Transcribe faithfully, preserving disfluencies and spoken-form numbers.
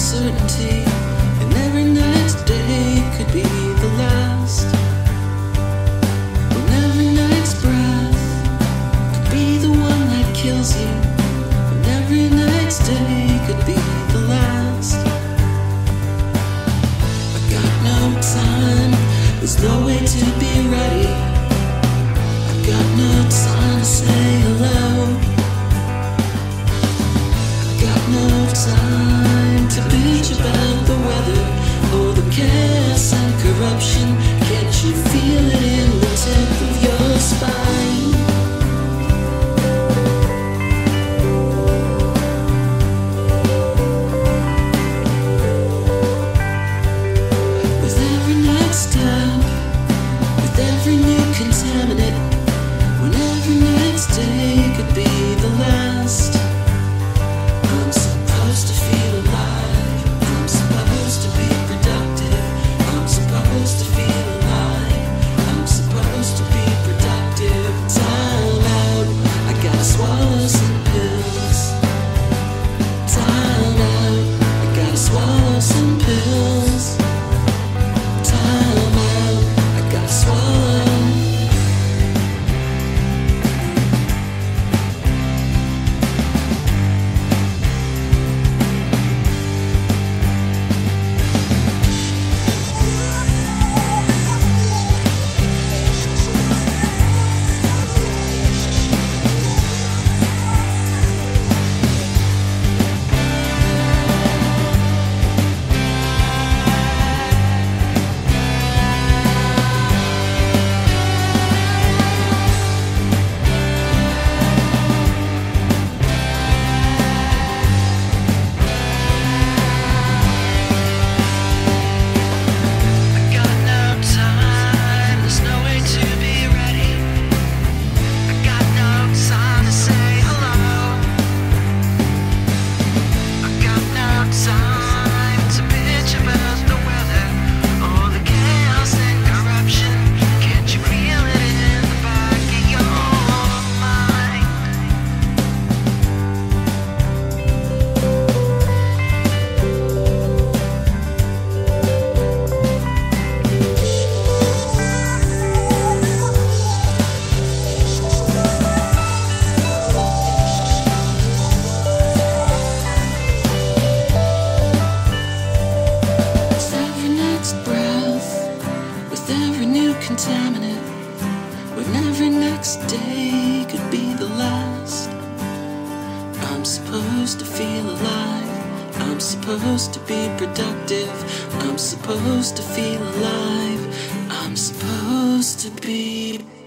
uncertainty, and every next day could be the last. When every next breath could be the one that kills you, and every next day could be the last. I got no time, there's no way to be ready. I got no time to say hello. Time to bitch about the weather, all the chaos and corruption. Can't you feel it in the tip of your spine? With every next step, with every new contaminant, when every next day could be the last. Contaminant, when every next day could be the last. I'm supposed to feel alive, I'm supposed to be productive, I'm supposed to feel alive, I'm supposed to be